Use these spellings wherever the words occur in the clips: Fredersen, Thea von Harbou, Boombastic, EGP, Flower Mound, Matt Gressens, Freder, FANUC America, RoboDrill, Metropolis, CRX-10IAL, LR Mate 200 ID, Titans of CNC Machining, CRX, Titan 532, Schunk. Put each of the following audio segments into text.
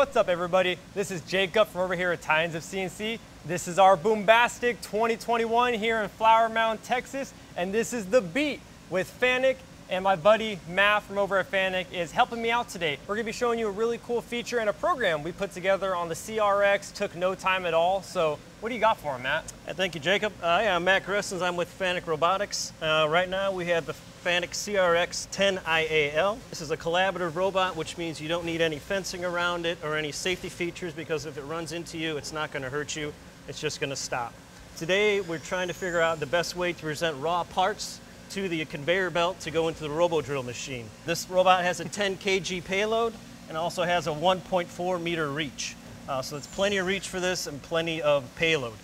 What's up, everybody? This is Jacob from over here at Titans of CNC. This is our Boombastic 2021 here in Flower Mound, Texas, and this is the beat with Fanuc, and my buddy Matt from over at Fanuc is helping me out today. We're gonna be showing you a really cool feature and a program we put together on the CRX. Took no time at all. So what do you got for him, Matt? Thank you, Jacob. I'm Matt Gressens. I'm with Fanuc Robotics. Right now we have the Fanuc CRX-10IAL. This is a collaborative robot, which means you don't need any fencing around it or any safety features, because if it runs into you, it's not going to hurt you. It's just going to stop. Today, we're trying to figure out the best way to present raw parts to the conveyor belt to go into the RoboDrill machine. This robot has a 10 kg payload and also has a 1.4 meter reach. So that's plenty of reach for this and plenty of payload.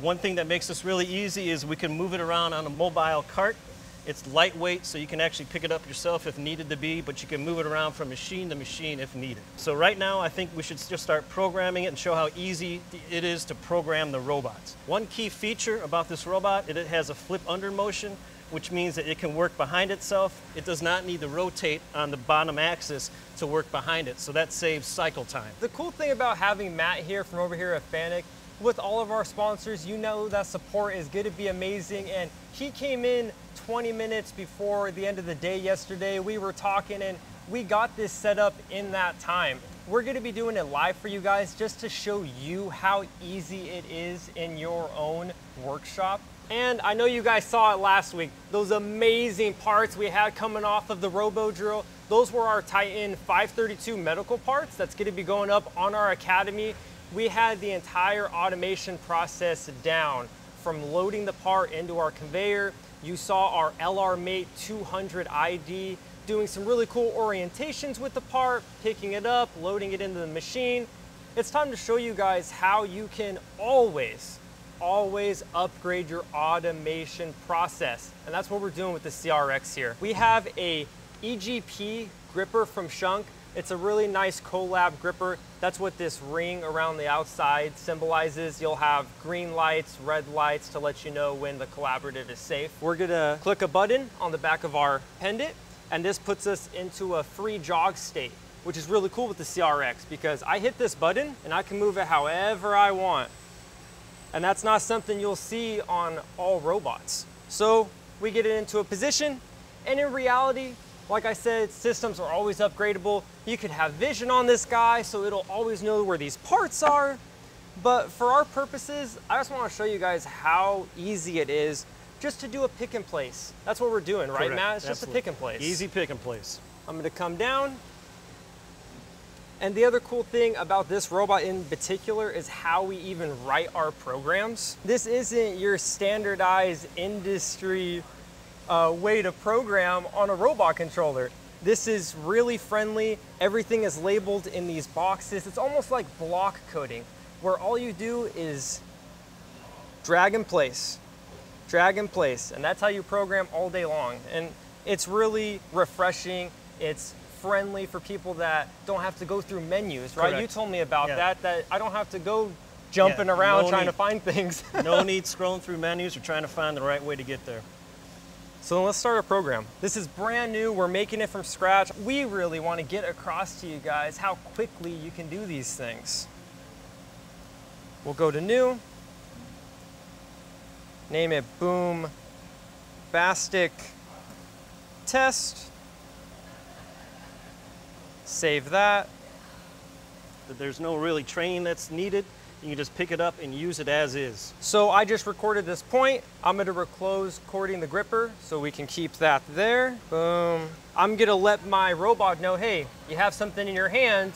One thing that makes this really easy is we can move it around on a mobile cart. It's lightweight, so you can actually pick it up yourself if needed to be, but you can move it around from machine to machine if needed. So right now, I think we should just start programming it and show how easy it is to program the robots. One key feature about this robot is it has a flip under motion, which means that it can work behind itself. It does not need to rotate on the bottom axis to work behind it, so that saves cycle time. The cool thing about having Matt here from over here at Fanuc, with all of our sponsors, you know that support is going to be amazing, and he came in 20 minutes before the end of the day yesterday. We were talking and we got this set up in that time. We're going to be doing it live for you guys just to show you how easy it is in your own workshop. And I know you guys saw it last week, those amazing parts we had coming off of the RoboDrill. Those were our Titan 532 medical parts that's going to be going up on our academy. We had the entire automation process down, from loading the part into our conveyor. You saw our LR Mate 200 ID doing some really cool orientations with the part, picking it up, loading it into the machine. It's time to show you guys how you can always upgrade your automation process. And that's what we're doing with the CRX here. We have a EGP gripper from Schunk. It's a really nice collab gripper. That's what this ring around the outside symbolizes. You'll have green lights, red lights to let you know when the collaborative is safe. We're gonna click a button on the back of our pendant, and this puts us into a free jog state, which is really cool with the CRX, because I hit this button and I can move it however I want. And that's not something you'll see on all robots. So we get it into a position, and in reality, like I said, systems are always upgradable. You could have vision on this guy, so it'll always know where these parts are. But for our purposes, I just want to show you guys how easy it is just to do a pick and place. That's what we're doing, right, correct, Matt? It's absolutely just a pick and place. Easy pick and place. I'm going to come down. And the other cool thing about this robot in particular is how we even write our programs. This isn't your standardized industry way to program on a robot controller. This is really friendly. Everything is labeled in these boxes. It's almost like block coding, where all you do is drag and place, and that's how you program all day long. And it's really refreshing. It's friendly for people that don't have to go through menus, right? Correct. You told me about that I don't have to go jumping around trying to find things. No need scrolling through menus or trying to find the right way to get there. So then let's start our program. This is brand new. We're making it from scratch. We really want to get across to you guys how quickly you can do these things. We'll go to new. Name it Boombastic Test. Save that. There's no really training that's needed. You can just pick it up and use it as is. So I just recorded this point. I'm gonna close recording the gripper so we can keep that there. Boom. I'm gonna let my robot know, hey, you have something in your hand,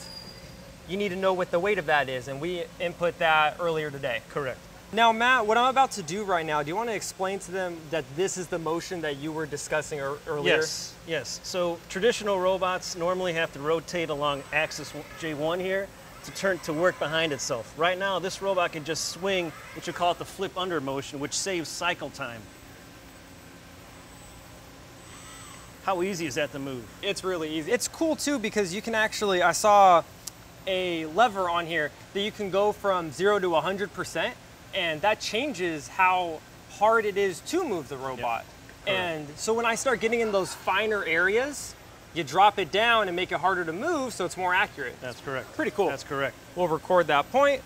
you need to know what the weight of that is, and we input that earlier today. Correct. Now, Matt, what I'm about to do right now, do you want to explain to them that this is the motion that you were discussing earlier? Yes. So traditional robots normally have to rotate along axis J1 here to turn to work behind itself. Right now, this robot can just swing, which we call it the flip under motion, which saves cycle time. How easy is that to move? It's really easy. It's cool too, because you can actually, I saw a lever on here that you can go from 0 to 100%, and that changes how hard it is to move the robot. Yep. And so when I start getting in those finer areas, you drop it down and make it harder to move so it's more accurate. That's correct. Pretty cool. That's correct. We'll record that point.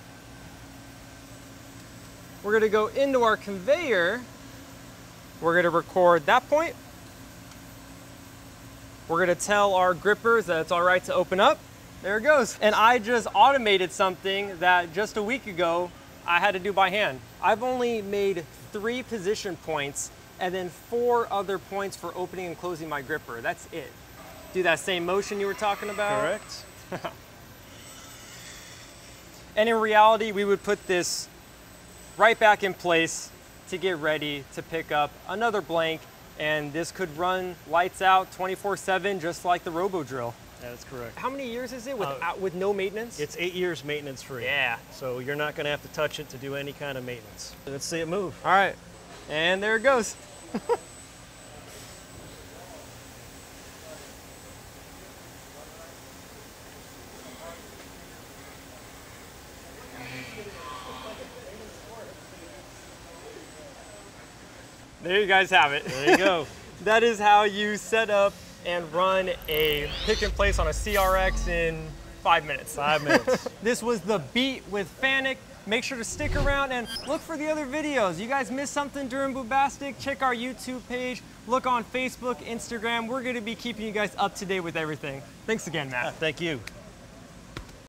We're going to go into our conveyor. We're going to record that point. We're going to tell our grippers that it's all right to open up. There it goes. And I just automated something that just a week ago I had to do by hand. I've only made 3 position points and then 4 other points for opening and closing my gripper. That's it. Do that same motion you were talking about. Correct. And in reality, we would put this right back in place to get ready to pick up another blank, and this could run lights out 24/7 just like the RoboDrill. That's correct. How many years is it with no maintenance? It's 8 years maintenance free. Yeah. So you're not going to have to touch it to do any kind of maintenance. Let's see it move. All right. And there it goes. There you guys have it. There you go. That is how you set up and run a pick and place on a CRX in 5 minutes. 5 minutes. This was The Beat with Fanuc. Make sure to stick around and look for the other videos. You guys missed something during Boombastic? Check our YouTube page. Look on Facebook, Instagram. We're going to be keeping you guys up to date with everything. Thanks again, Matt. Thank you.